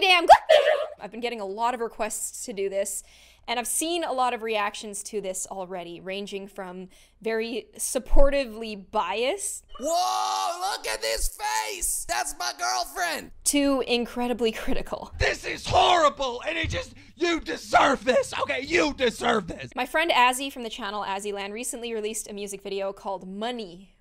Happy Day, I'm glad. I've been getting a lot of requests to do this, and I've seen a lot of reactions to this already, ranging from very supportively biased. Whoa, look at this face! That's my girlfriend! To incredibly critical. This is horrible, and it just, you deserve this! Okay, you deserve this! My friend Azzy from the channel Azzyland recently released a music video called Money.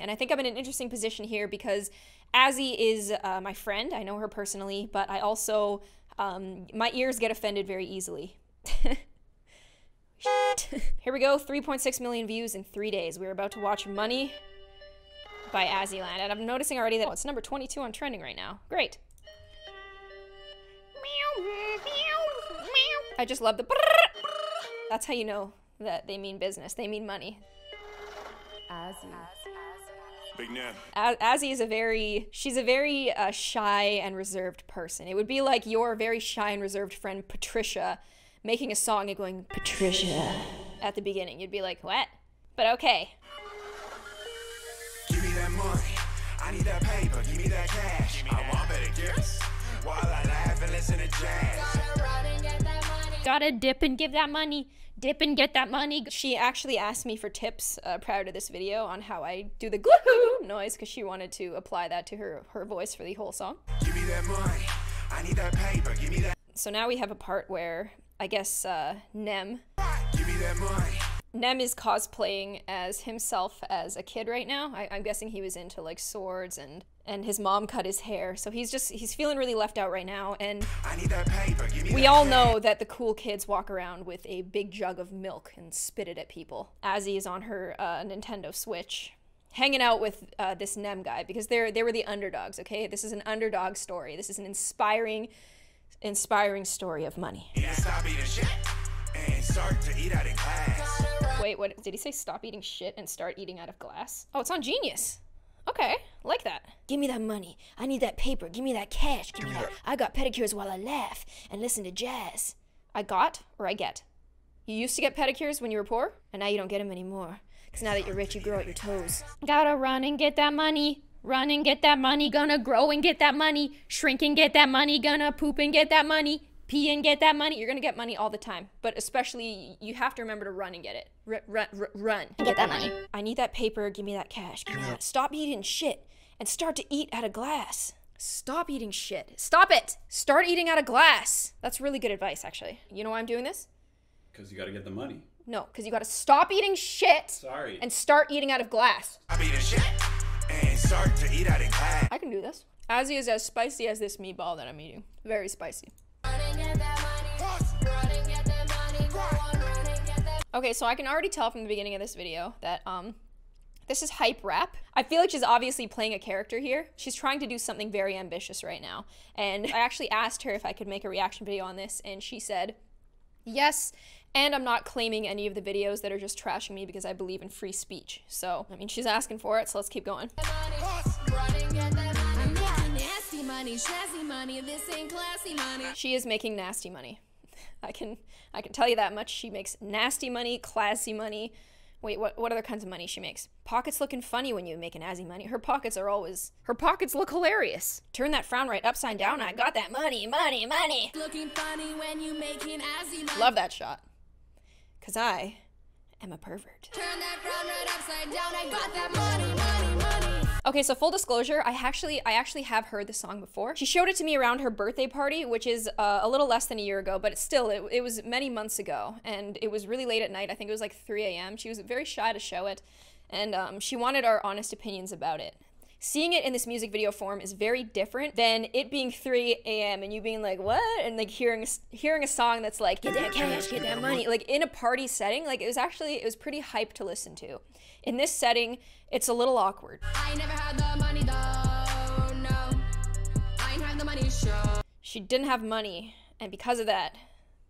And I think I'm in an interesting position here because Azzy is my friend. I know her personally, but I also, my ears get offended very easily. Shit. Here we go, 3.6 million views in 3 days. We're about to watch Money by Azzyland. And I'm noticing already that it's number 22 on trending right now. Great. I just love the brrrr. That's how you know that they mean business. They mean money. Azzy. Big Nem. Azzy is a very, she's a very shy and reserved person. It would be like your very shy and reserved friend Patricia making a song and going, Patricia, at the beginning. You'd be like, what? But okay. Give me that money. I need that paper. Give me that cash. Give me that. I want better gifts while I laugh and listen to jazz. Gotta run and get that money. Gotta dip and give that money. Dip and get that money. She actually asked me for tips prior to this video on how I do the gloo noise because she wanted to apply that to her voice for the whole song. Give me that money. I need that paper. Give me that. So now we have a part where I guess Nem. Give me that money. Nem is cosplaying as himself as a kid right now. I'm guessing he was into like swords and his mom cut his hair. So he's feeling really left out right now. And I need that paper. Give me we that all know that the cool kids walk around with a big jug of milk and spit it at people. Azzy is on her Nintendo Switch, hanging out with this Nem guy because they were the underdogs, okay? This is an underdog story. This is an inspiring story of money. Yeah, stop eating shit and start to eat out of glass. Wait, what did he say? Stop eating shit and start eating out of glass? Oh, it's on Genius. Okay, like that. Give me that money. I need that paper. Give me that cash. Give me that. I got pedicures while I laugh and listen to jazz. I got or I get. You used to get pedicures when you were poor, and now you don't get them anymore. Because now that you're rich, you grow out your toes. Gotta run and get that money. Run and get that money. Gonna grow and get that money. Shrink and get that money. Gonna poop and get that money. Pee and get that money. You're gonna get money all the time, but especially you have to remember to run and get it. Run and get that money. I need that paper. Give me that cash. Give me that. Stop eating shit and start to eat out of glass. Stop eating shit. Stop it. Start eating out of glass. That's really good advice, actually. You know why I'm doing this? Because you gotta get the money. No, because you gotta stop eating shit. Sorry. And start eating out of glass. Stop eating shit and start to eat out of glass. I can do this. Azzy is as spicy as this meatball that I'm eating. Very spicy. Okay, so I can already tell from the beginning of this video that this is hype rap. I feel like she's obviously playing a character here. She's trying to do something very ambitious right now. And I actually asked her if I could make a reaction video on this, and she said yes, and I'm not claiming any of the videos that are just trashing me because I believe in free speech. So, I mean, she's asking for it, so let's keep going. She is making nasty money. I can tell you that much. She makes nasty money, classy money. Wait, what other kinds of money she makes? Pockets looking funny when you make an Azzy money. Her pockets are always, her pockets look hilarious. Turn that frown right upside down. I got that money, money, money. Looking funny when you make an Azzy money. Love that shot. 'Cause I am a pervert. Turn that frown right upside down. I got that money, money, money. Okay, so full disclosure, I actually have heard the song before. She showed it to me around her birthday party, which is a little less than a year ago, but it's still, it was many months ago, and it was really late at night. I think it was like 3 a.m. She was very shy to show it, and she wanted our honest opinions about it. Seeing it in this music video form is very different than it being 3 a.m. and you being like, what? And like hearing a song that's like, get that cash, get that money. Like in a party setting, like it was pretty hype to listen to. In this setting, it's a little awkward. I never had the money though, no. I ain't had the money, sure. She didn't have money, and because of that,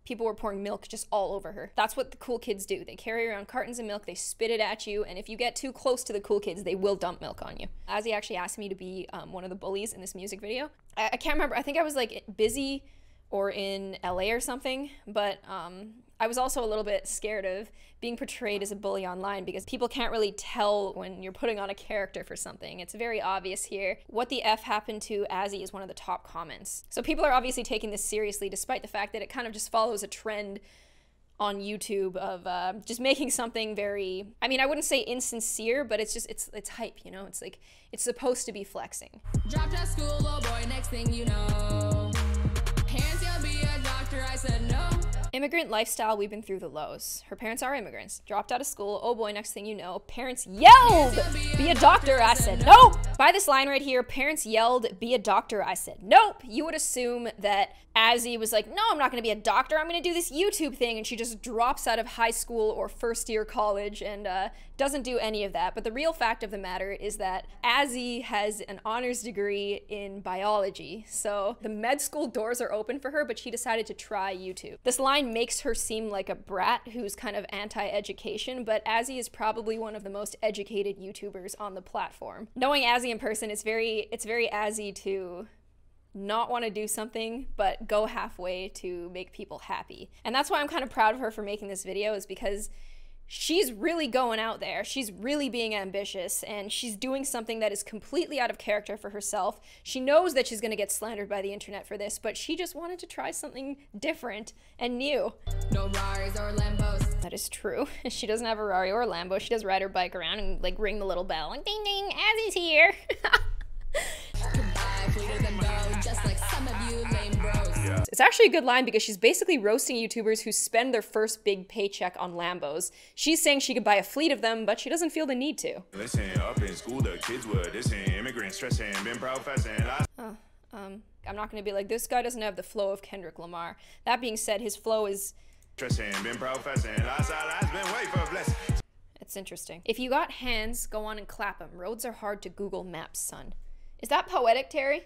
people were pouring milk just all over her. That's what the cool kids do. They carry around cartons of milk, they spit it at you, and if you get too close to the cool kids, they will dump milk on you. Azzy actually asked me to be one of the bullies in this music video. I can't remember, I think I was like busy or in LA or something, but I was also a little bit scared of being portrayed as a bully online because people can't really tell when you're putting on a character for something. It's very obvious here. What the F happened to Azzy is one of the top comments. So people are obviously taking this seriously despite the fact that it kind of just follows a trend on YouTube of just making something very, I mean, I wouldn't say insincere, but it's just, it's hype, you know? It's like, it's supposed to be flexing. Dropped out of school, little boy, next thing you know. I said no. Immigrant lifestyle, we've been through the lows. Her parents are immigrants. Dropped out of school, oh boy, next thing you know, parents yelled, be a doctor, I said nope. By this line right here, parents yelled, be a doctor, I said nope. You would assume that Azzy was like, no, I'm not gonna be a doctor, I'm gonna do this YouTube thing, and she just drops out of high school or first year college and doesn't do any of that. But the real fact of the matter is that Azzy has an honors degree in biology, so the med school doors are open for her, but she decided to try YouTube. This line makes her seem like a brat who's kind of anti-education, but Azzy is probably one of the most educated YouTubers on the platform. Knowing Azzy in person, it's very Azzy to not want to do something, but go halfway to make people happy. And that's why I'm kind of proud of her for making this video, is because she's really going out there, she's really being ambitious, and she's doing something that is completely out of character for herself. She knows that she's gonna get slandered by the internet for this, but she just wanted to try something different and new. No Raris or Lambos. That is true. She doesn't have a Rari or a Lambo. She does ride her bike around and like ring the little bell and ding ding, Azzy's here. It's actually a good line because she's basically roasting YouTubers who spend their first big paycheck on Lambos. She's saying she could buy a fleet of them, but she doesn't feel the need to. Listen, up in school, the kids were dissing, immigrants stressing, been proud fasting. I'm not gonna be like, this guy doesn't have the flow of Kendrick Lamar. That being said, his flow is stressing, been proud fasting, been way for blessing. It's interesting. If you got hands, go on and clap them. Roads are hard to Google Maps, son. Is that poetic, Terry?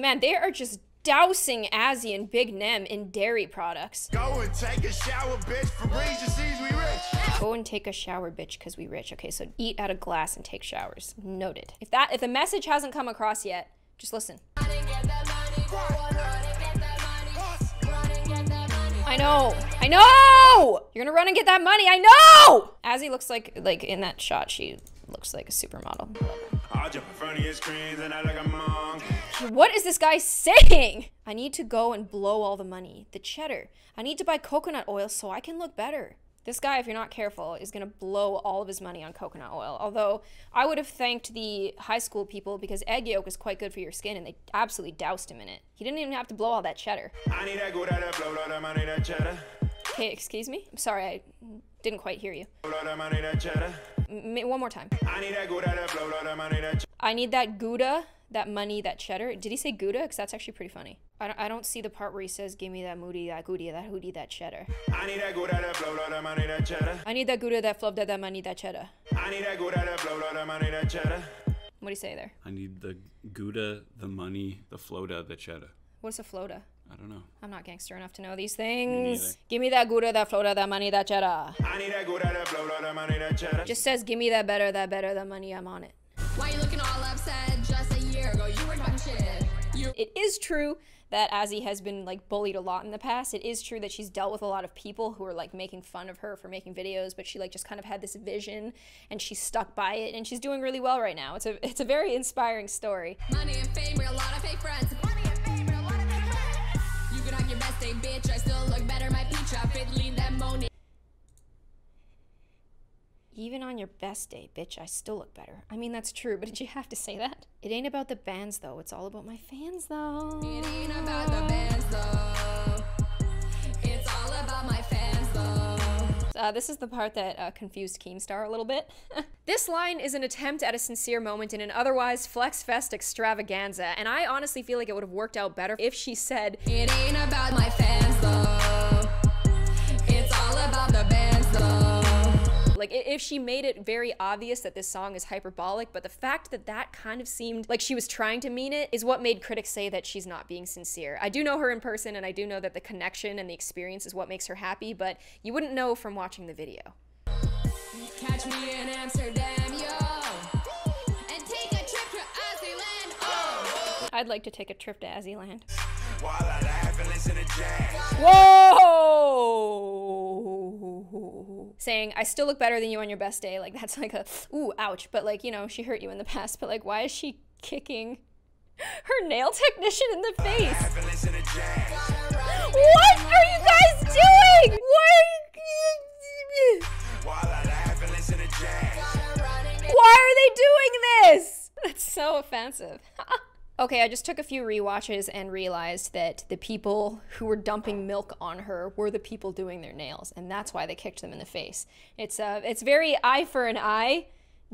Man, they are just dousing Azzy and Big Nem in dairy products. Go and take a shower, bitch, Febreze your seeds, we rich. Go and take a shower, bitch, cause we rich. Okay, so eat out of glass and take showers. Noted. If the message hasn't come across yet, just listen. I know! You're gonna run and get that money, I know! Azzy looks like in that shot, she looks like a supermodel. What is this guy saying? I need to go and blow all the money, the cheddar. I need to buy coconut oil so I can look better. This guy, if you're not careful, is gonna blow all of his money on coconut oil. Although I would have thanked the high school people because egg yolk is quite good for your skin and they absolutely doused him in it. He didn't even have to blow all that cheddar. Okay, excuse me? I'm sorry, I didn't quite hear you. One more time. I need that Gouda, that money, that cheddar. Did he say Gouda? Because that's actually pretty funny. I don't see the part where he says, give me that moody, that goody, that hoodie, that cheddar. I need that Gouda, that blow, that money, that cheddar. I need that Gouda, that flub, that money, that cheddar. I need that Gouda, that blow, that money, that cheddar. What do you say there? I need the Gouda, the money, the floda, the cheddar. What's a floda? I don't know. I'm not gangster enough to know these things. Give me that Gouda, that floda, that money, that cheddar. I need that Gouda, that floda, that money, that cheddar. Just says, give me that better, the money, I'm on it. Why are you looking all upset? Just a year ago, you were talking shit. It is true that Azzy has been like bullied a lot in the past. It is true that she's dealt with a lot of people who are like making fun of her for making videos, but she like just kind of had this vision and she stuck by it and she's doing really well right now. It's a very inspiring story. Money and fame, we're a lot of fake friends. Bitch, I still look better, my peach outfit, lean that money. Even on your best day, bitch, I still look better. I mean, that's true, but did you have to say that? It ain't about the bands, though. It's all about my fans, though. It ain't about the bands, though. It's all about my fans, though. This is the part that confused Keemstar a little bit. This line is an attempt at a sincere moment in an otherwise flex fest extravaganza, and I honestly feel like it would have worked out better if she said, it ain't about my fans though, it's all about the bands though. Like if she made it very obvious that this song is hyperbolic, but the fact that that kind of seemed like she was trying to mean it is what made critics say that she's not being sincere. I do know her in person and I do know that the connection and the experience is what makes her happy, but you wouldn't know from watching the video. Catch me in Amsterdam, yo, and take a trip to Azzyland, oh. I'd like to take a trip to Azzyland. Whoa! Saying, I still look better than you on your best day. Like, that's like a, ooh, ouch. But like, you know, she hurt you in the past. But like, why is she kicking her nail technician in the face? What are you guys doing? Why are they doing this? That's so offensive. Okay, I just took a few rewatches and realized that the people who were dumping milk on her were the people doing their nails, and that's why they kicked them in the face. It's very eye for an eye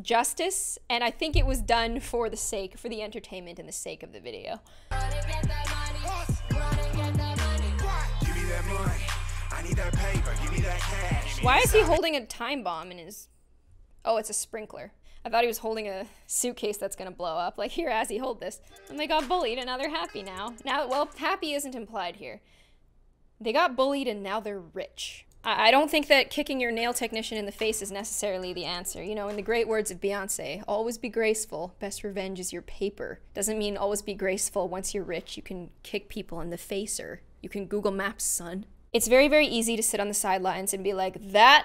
justice, and I think it was done for the sake, for the entertainment and the sake of the video. Why is he holding a time bomb in his... Oh, it's a sprinkler. I thought he was holding a suitcase that's gonna blow up. Like, here, Azzy, hold this. And they got bullied, and now they're happy now. Now, well, happy isn't implied here. They got bullied, and now they're rich. I don't think that kicking your nail technician in the face is necessarily the answer. You know, in the great words of Beyonce, always be graceful, best revenge is your paper. Doesn't mean always be graceful. Once you're rich, you can kick people in the face, or you can Google Maps, son. It's very, very easy to sit on the sidelines and be like, that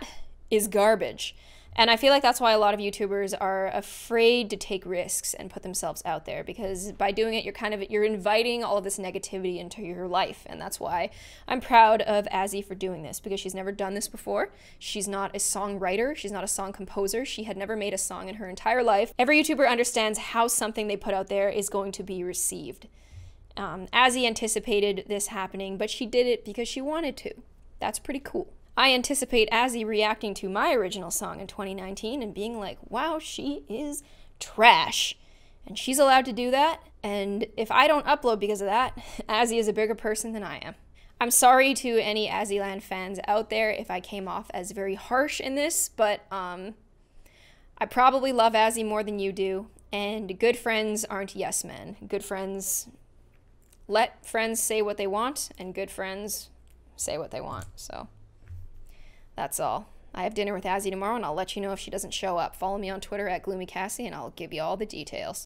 is garbage. And I feel like that's why a lot of YouTubers are afraid to take risks and put themselves out there, because by doing it, you're inviting all of this negativity into your life. And that's why I'm proud of Azzy for doing this, because she's never done this before. She's not a songwriter. She's not a song composer. She had never made a song in her entire life. Every YouTuber understands how something they put out there is going to be received. Azzy anticipated this happening, but she did it because she wanted to. That's pretty cool. I anticipate Azzy reacting to my original song in 2019 and being like, wow, she is trash. And she's allowed to do that, and if I don't upload because of that, Azzy is a bigger person than I am. I'm sorry to any Azzyland fans out there if I came off as very harsh in this, but I probably love Azzy more than you do, and good friends aren't yes men. Good friends let friends say what they want, and good friends say what they want, so... That's all. I have dinner with Azzy tomorrow, and I'll let you know if she doesn't show up. Follow me on Twitter at gloomykassie, and I'll give you all the details.